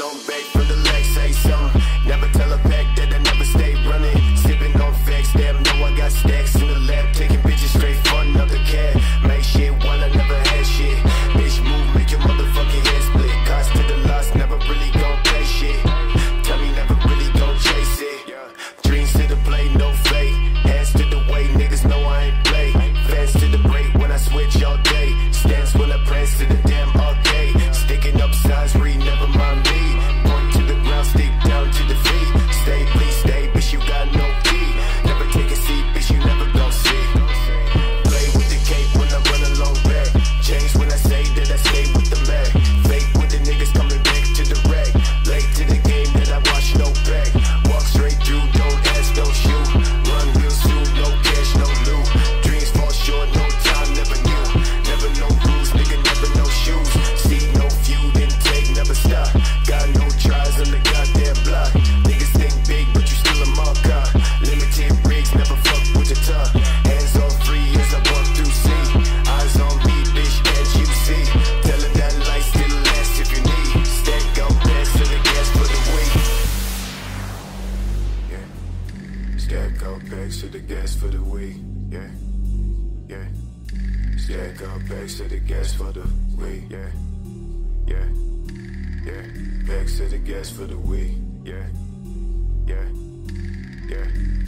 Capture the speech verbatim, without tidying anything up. Sipping on back from the leg, say something. Never tell a pack that I never stay running. Sipping on facts, damn, know I got stacks in the lab. Taking bitches straight for another cat. Make shit while I never had shit. Bitch, move, make your motherfucking head split. Cost to the loss, never really gon' pay shit. Tell me never really gon' chase it. Dreams to the play, no fake. Hands to the way, niggas know I ain't play. Fast to the break when I switch all day. Stance when I press to the damn all day. Sticking up sides, read, never mind me. Point to the ground, stick down to the feet. Stay, please stay, bitch, you got no key. Never take a seat, bitch, you never gon' see. Play with the cape when I run along back. Change when I say that I stay with the man. Fake with the niggas coming back to the rack. Late to the game that I watch no back. Walk straight through, don't ask, don't shoot. Run real soon, no cash, no loot. Dreams fall short, no time, never knew. Never no rules, nigga, never no shoes. See no few, then take, never stop. Got no tries on the goddamn block. Niggas think big, but you still a marker. Limited rigs, never fuck with the top. Hands on free as I walk through sea. Eyes on me, bitch, can't you see? Tell them that life still lasts if you need. Stack on best to the gas for the week. Yeah. Stack out bags to the gas for the week. Yeah. Yeah. Stack out bags to the gas for the week. Yeah. Yeah. Yeah. Bags to the gas for the week. Yeah. Yeah. Yeah.